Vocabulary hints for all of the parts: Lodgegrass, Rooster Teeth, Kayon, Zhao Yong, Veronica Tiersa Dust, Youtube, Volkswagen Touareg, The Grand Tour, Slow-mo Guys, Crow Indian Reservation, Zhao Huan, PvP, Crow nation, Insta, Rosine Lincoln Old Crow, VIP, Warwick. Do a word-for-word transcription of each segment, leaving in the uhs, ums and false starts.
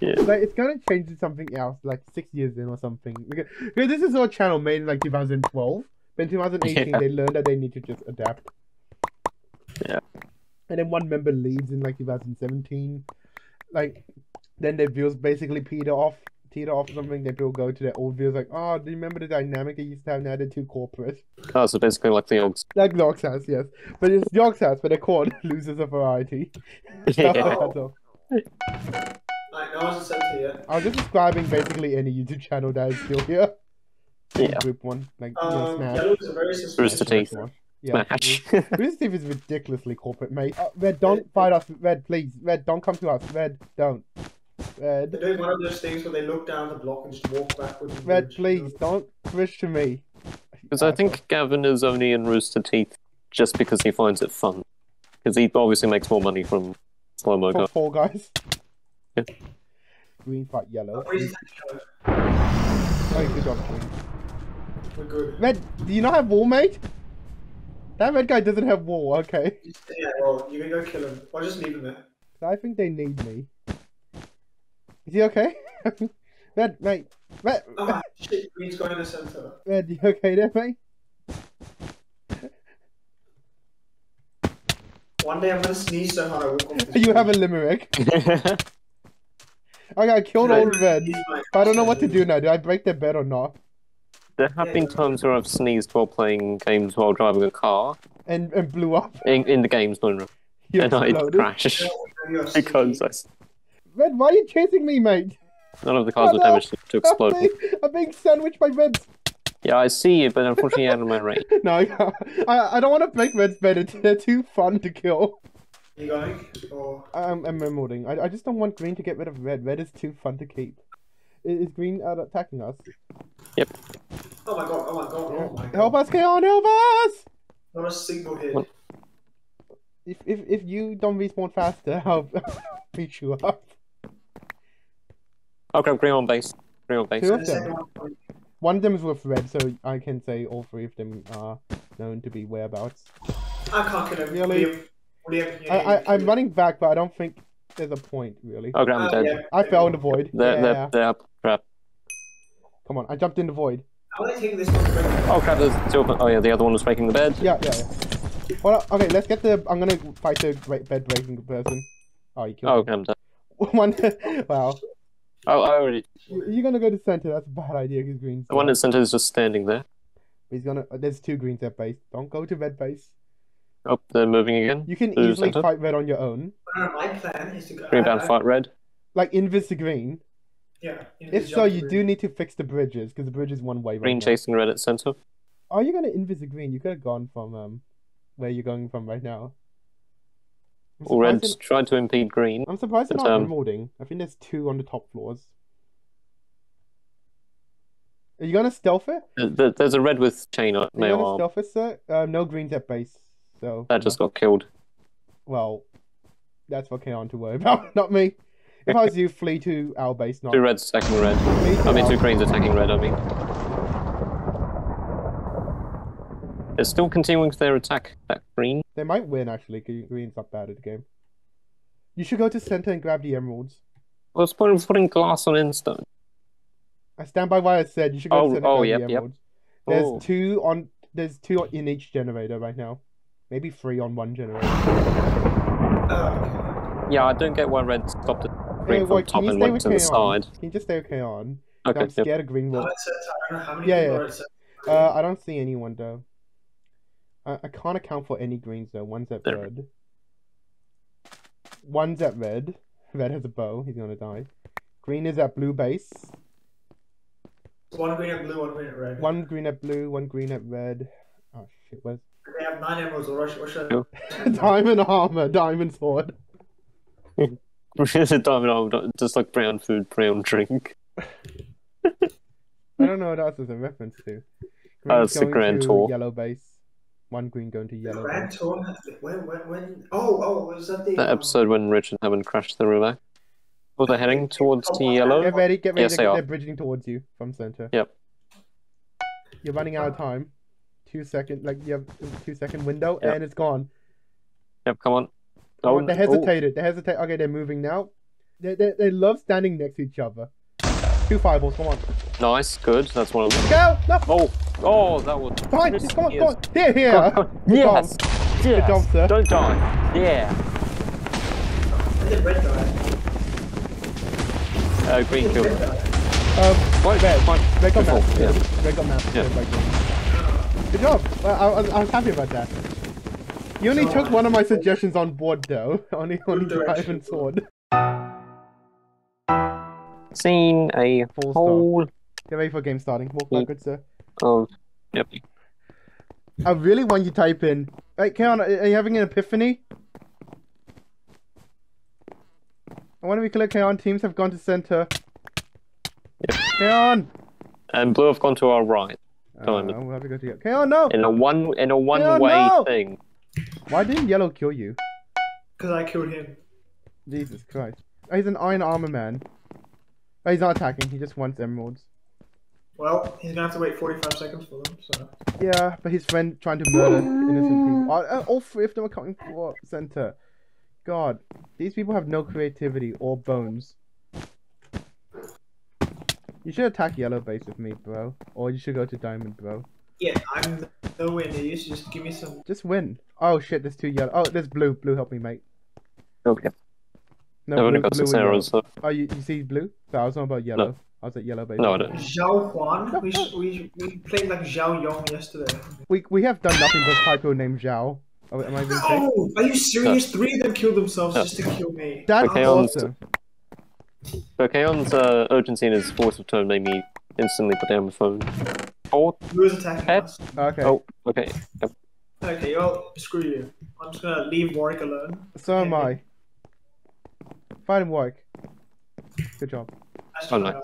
Yeah. Like, it's gonna change to something else, like six years in or something. Because, because this is our channel made in like two thousand twelve, but in two thousand eighteen yeah. they learned that they need to just adapt. Yeah. And then one member leaves in like two thousand seventeen. Like, then their views basically peter off, teeter off or something. They people go to their old views, like, oh, do you remember the dynamic they used to have? Now they're too corporate. Oh, so basically like the Yorks. Like the Yorks house, yes. But it's the Yorks house, but they're called Losers of Variety. Yeah. Oh. Like, no one's sent here. I was just describing basically any YouTube channel that is still here. Yeah. Group one, like um, yeah, Rooster Teeth. Yeah, Rooster Teeth is ridiculously corporate, mate. Oh, Red, don't fight us, Red, please. Red, don't come to us. Red, don't. Red. They're doing one of those things where they look down the block and just walk backwards. Red, bridge, please, you know? Don't push to me. Because I think Gavin is only in Rooster Teeth just because he finds it fun. Because he obviously makes more money from Slow-mo Guys. Four guys. Yeah. Green fight yellow. Oh, good job, Green. We're good. Red, do you not have wall, mate? That red guy doesn't have wall, okay. Yeah, well, you can go kill him. I'll just leave him there. I think they need me. Is he okay? Red, mate. Red. Ah, shit, Green's going in the center. Red, you okay there, mate? One day I'm gonna sneeze so hard I will come to you. Have a limerick. I got killed all Red. I don't know what to do now. Do I break their bed or not? There have yeah, been times where I've sneezed while playing games while driving a car. And and blew up. In, in the game's living room. You and I crashed. Because I... Red, why are you chasing me, mate? None of the cars oh, were damaged no. to explode. I'm being, I'm being sandwiched by Red. Yeah, I see you, but unfortunately you're out of my range. No, I, I don't want to break Red's bed. They're too fun to kill. Are you going? Or... I'm, I'm remoting. I, I just don't want Green to get rid of Red. Red is too fun to keep. Is, is Green uh, attacking us? Yep. Oh my god, oh my god, yeah. oh my god. Help us, Kayon, help us! Not a single hit. If, if, if you don't respawn faster, I'll beat you up. I'll grab Green on base. Green on base. Two of them. One of them is with Red, so I can say all three of them are known to be whereabouts. I can't kill him. Really? I, I, I'm running back, but I don't think there's a point, really. Oh, grab him dead. I fell in the void. They're, yeah. they're, they're up. Crap. Come on, I jumped in the void. This oh crap, there's two of them. Oh yeah, the other one was breaking the bed. Yeah, yeah, yeah. Well, okay, let's get the... I'm gonna fight the bed breaking person. Oh, you killed oh, okay, him. Oh, I'm done. Wow. Oh, I already... You're gonna go to center, that's a bad idea, because Green's... The one at center is just standing there. He's gonna... There's two Greens at base. Don't go to red base. Oh, they're moving again. You can to easily fight red on your own. Uh, my plan is to go... Green down, fight red. Like, invis to green. Yeah, if so, you do need to fix the bridges, because the bridge is one way right now. Green chasing red at center. Are you going to invis a green? You could have gone from um, where you're going from right now. Or red's trying to impede green. I'm surprised they're not remolding. I think there's two on the top floors. Are you going to stealth it? Th there's a red with chain on mail arm. Are you going to stealth it, sir? Uh, no greens at base. So that just got killed. Well, that's what Kayon to worry about, not me. If I was you, flee to our base. Not two reds attacking red. I mean, two greens attacking red, I mean. They're still continuing their attack, that green. They might win, actually, because green's not bad at the game. You should go to center and grab the emeralds. Well, it's putting, putting glass on Insta. I stand by what I said. You should go oh, to center oh, and grab yep, the emeralds. Yep. There's, oh. two on, there's two in each generator right now. Maybe three on one generator. Uh, yeah, I don't get why red stopped it. Green from top and went to the side. Can you just stay okay on? Okay, I'm scared of green wall. Yeah, yeah. Uh, I don't see anyone though. I, I can't account for any greens though. One's at red. One's at red. Red has a bow. He's gonna die. Green is at blue base. One green at blue. One green at red. One green at blue. One green at red. Oh shit! Where's? They have nine emeralds. Or what should I? Diamond armor. Diamond sword. Just like brown food, brown drink. I don't know what else is a reference to. Uh, it's the Grand Tour. Yellow base. One green going to yellow. The Grand Tour? When, when, when... Oh, oh, was that the... That episode when Rich and Evan crashed the river. Were they heading towards oh, the yellow? Get ready, get ready. Yes, they are. They're bridging towards you from center. Yep. You're running out of time. Two second, like, you have a two second window, yep. and it's gone. Yep, come on. Oh, oh, they hesitated. Oh. They hesitated. Okay, they're moving now. They, they, they love standing next to each other. Two fireballs, come on. Nice, good. That's one of them. Go! No. Oh, oh, that was. Fine, just come on, come on. Here, here. Go. Yes. Yes. Good job, sir. Don't die. Yeah. Where's the red guy? Uh, green kill. Um, right there, fine. Red gun now. Yeah. Red gun now. Yeah. Good job. I, I, I was happy about that. You only oh, took one of my suggestions on board, though. Only, only drive and sword. Seen a full whole. Get ready for game starting. Walk backwards, sir. Oh, yep. I really want you to type in. Hey, Kayon, are you having an epiphany? I want to be clear, Kayon. Teams have gone to center. Yep. Kayon! And blue have gone to our right. Uh, we'll have to go to Kayon, no! In a one, in a one-way no! thing. Why didn't yellow kill you? Because I killed him. Jesus Christ. Oh, he's an iron armor man. Oh, he's not attacking, he just wants emeralds. Well, he's gonna have to wait forty-five seconds for them, so... Yeah, but his friend trying to murder innocent people. Oh, all three of them are coming for center. God, these people have no creativity or bones. You should attack yellow base with me, bro. Or you should go to diamond, bro. Yeah, I'm the winner. You should just give me some. Just win. Oh shit, there's two yellow. Oh, there's blue. Blue, help me, mate. Okay. No, no blue, only got blue six arrows. So. Oh, you, you see blue? So I was on about yellow. No. I was at yellow, baby. No, I don't. Zhao Huan? We, we, we played like Zhao Yong yesterday. We we have done nothing but type your name Zhao. Oh, am I being oh, are you serious? No. Three of them killed themselves no. just to kill me. That's okay, awesome. Okay, Kayon's uh, urgency and his force of tone made me instantly put down my phone. Fourth. Who's attacking us? Okay. Oh, okay. Yep. Okay, well, screw you. I'm just gonna leave Warwick alone. So okay. am I. Find Warwick. Good job. Oh, nice.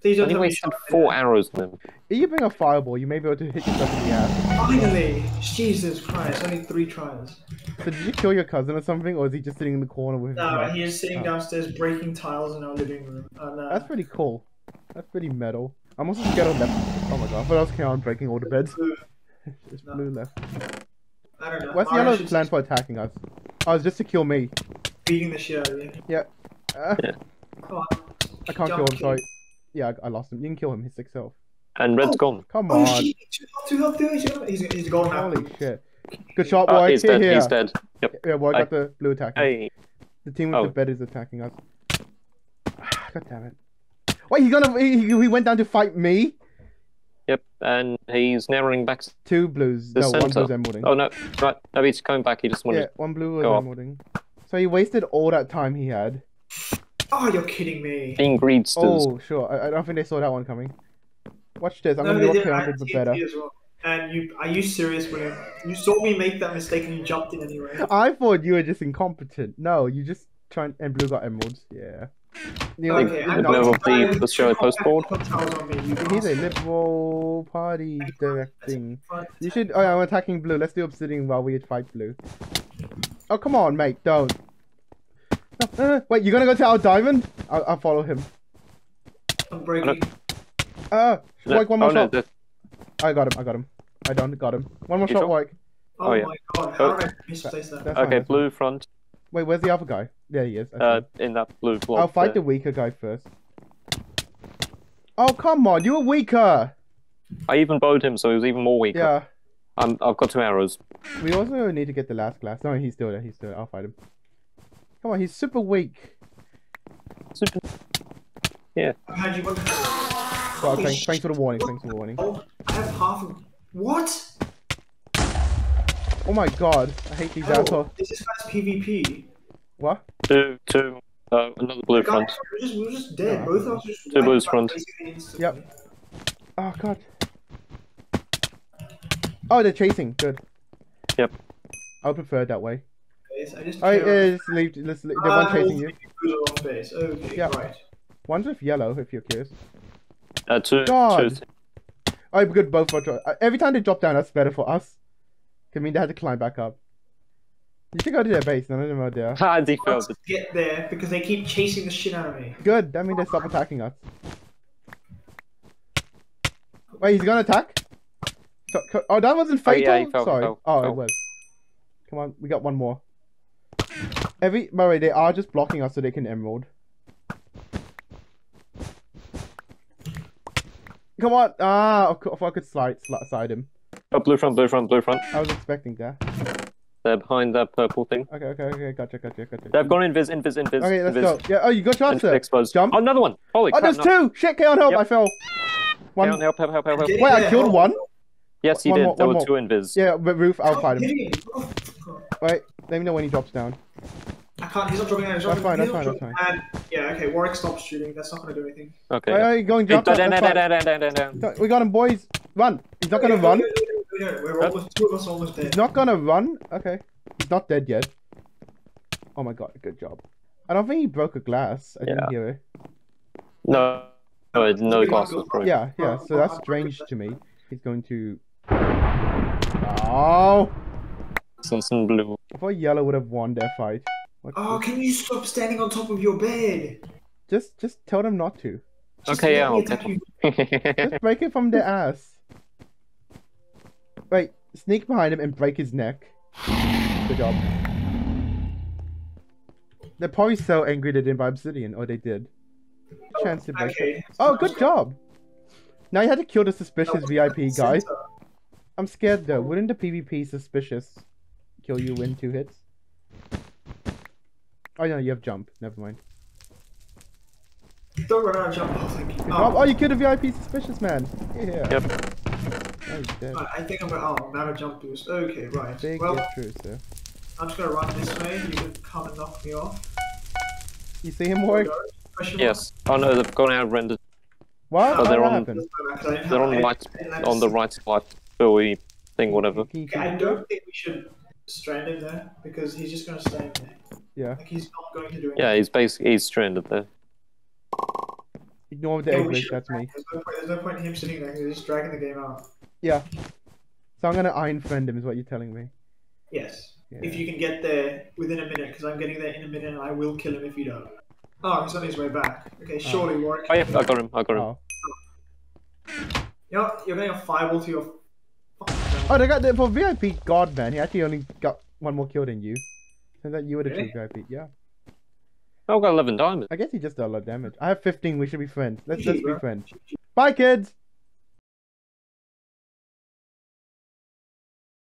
Please don't I think we shot four there. arrows in them. If you bring a fireball, you may be able to hit yourself in the ass. Finally! Jesus Christ, only three tries. So did you kill your cousin or something, or is he just sitting in the corner with his No, mouth? He is sitting oh. downstairs breaking tiles in our living room. Oh, no. That's pretty cool. That's pretty metal. I'm also scared of left. Oh my god, what else can I on breaking all the beds? It's no. blue left. I don't know. What's Mara yellow's plan just... for attacking us? Oh, it's just to kill me. Beating the shit out of you. Yeah. Uh, yeah. Come on. I can't Jump kill him, kill. sorry. Yeah, I, I lost him. You can kill him, he's sick self. And red's oh. gone. Come on. Oh, shit. Two health, two health. He's, he's gone now. Holy shit. Good shot, Warwick. Uh, he's here, dead, here. he's dead. Yep. Yeah, Warwick I... got the blue attack. I... The team with oh. the bed is attacking us. God damn it. Wait, he's gonna, he, he went down to fight me? Yep, and he's narrowing back. Two blues. No, center. one blue's emeralding. Oh, no, right. No, he's coming back. He just wanted to. Yeah, one blue was emeralding. Off. So he wasted all that time he had. Oh, you're kidding me. Being greedsters. Oh, sure. I, I don't think they saw that one coming. Watch this. I'm no, going to do one hundred for better. Well. And you, are you serious, William? You saw me make that mistake and you jumped in anyway. I thought you were just incompetent. No, you just tried. And blue got emeralds. Yeah. The only okay, I'm no of the, the show I postboard. He's a liberal party directing. You should. Oh, I'm attacking blue. Let's do obsidian while we fight blue. Oh, come on, mate. Don't. No, no, no. Wait, you're gonna go to our diamond? I'll, I'll follow him. I'm breaking. Uh, no. Like one more oh, shot. No, I got him. I got him. I don't got him. One more you shot, shot? Like. Oh, oh yeah. my god. How did I misplace that? That's okay, fine. Blue front. Wait, where's the other guy? There he is. Okay. Uh, in that blue block. I'll fight there. the weaker guy first. Oh, come on, you were weaker! I even bowed him, so he was even more weaker. Yeah. I'm, I've got two arrows. We also need to get the last glass. No, he's still there, he's still there. I'll fight him. Come on, he's super weak. Super... Yeah. Oh, thanks, thanks for the warning, thanks for the warning. Oh, I have half of... What? Oh my god, I hate these oh, assholes. This is fast PvP. What? Two, two, uh, another blue guys, front. We're just, we're just dead, no. both of us just... Two blues front. Yep. Oh god. Oh, they're chasing, good. Yep. I would prefer it that way. I just oh, yeah, just leave, let's leave. They're one chasing you. Okay, yeah. right. One's with yellow, if you're curious. Uh, two, god! Two. Oh, good, both are... Every time they drop down, that's better for us. I mean, they had to climb back up. You should go to their base. None of them are there. I want to get there because they keep chasing the shit out of me. Good. That means they stop attacking us. Wait, he's gonna attack? Oh, that wasn't fatal. Oh, yeah, he fell, Sorry. Fell, oh, fell. it was. Come on, we got one more. Every by the way, they are just blocking us so they can emerald. Come on! Ah, if I could slide, slide him. Oh, blue front, blue front, blue front. I was expecting that. They're behind that purple thing. Okay, okay, okay, gotcha, gotcha, gotcha. They've gone invis, invis, invis. Okay, let's invis. Go. Yeah. Oh, you got chance there. Exposed. Jump. Oh, another one. Holy crap! Oh, there's no. Two. Shit, Kayon, help! Yep. I fell. One. Kayon, help, help, help, help, help. Wait, I killed one. Yes, he one did. More, there were more. Two invis. Yeah, but roof, I'll fight him. Wait, let me know when he drops down. I can't, he's not dropping any shots. That's fine, that's fine, that's fine. And, yeah, okay, Warwick stops shooting, that's not gonna do anything. Okay. Wait, wait, going down, down, down, down, down, down, down. We got him, boys. Run! He's not gonna yeah, run. Yeah, yeah, we're almost, two of us are almost dead. He's not gonna run? Okay. He's not dead yet. Oh my god, good job. I don't think he broke a glass. I yeah. didn't hear it. No. No, no glass was broken. Yeah, yeah, so that's strange to me. He's going to... Oh! Something blue. I thought yellow would have won their fight. What oh, can you stop standing on top of your bed? Just, just tell them not to. Just okay, yeah, I'll take them. Just break it from their ass. Wait, sneak behind him and break his neck. Good job. They're probably so angry they didn't buy obsidian, or they did. Oh, chance to break okay. it. Oh, good okay. job. Now you had to kill the suspicious V I P guy. I'm scared though. Wouldn't the PvP suspicious kill you in two hits? Oh no, you have jump. Never mind. Don't run out of jump. Oh, thank you. Oh. Oh, you killed a V I P suspicious man. Yeah. Yep. Oh, dead. Right, I think I'm gonna. Oh, now a jump boost. Okay, right. Big well, true, sir. I'm just gonna run this way. You can come and knock me off. You see him work? Yes. Oh no, they've gone out rendered. What? Oh, they're, what on, they're on. Light, on the right side. Buoy thing, whatever. I don't think we should strand him there because he's just gonna stay in there. Yeah. Like he's not going to do anything. Yeah, he's basically he's stranded there. Ignore the yeah, egg glitch, that's me. There's no, point, there's no point in him sitting there because he's just dragging the game out. Yeah. So I'm gonna iron friend him, is what you're telling me. Yes. Yeah. If you can get there within a minute, because I'm getting there in a minute, and I will kill him if you don't. Oh, he's on his way back. Okay, surely oh. Warwick. Oh yeah, I got him. I got him. Oh. You know, you're getting a fireball to your. Oh, they got the for V I P God man. He actually only got one more kill than you. Turns out you were the really? True V I P. Yeah. I've got eleven diamonds. I guess he just did a lot of damage. I have fifteen. We should be friends. Let's let's be friends. Bye, kids.